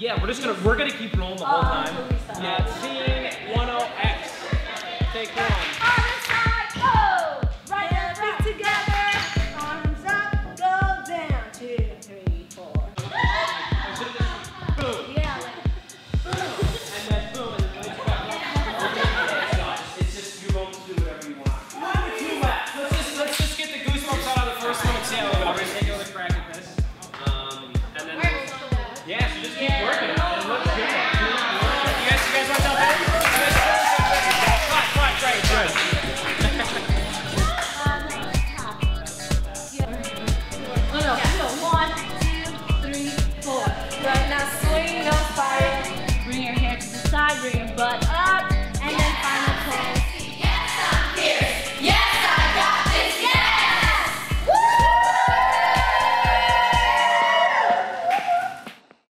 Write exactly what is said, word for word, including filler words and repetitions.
Yeah, we're just gonna we're gonna keep rolling the whole uh, time. Totally yeah, Team ten X. Take one. Take another crack at this. Um, and then, yeah, so just keep working.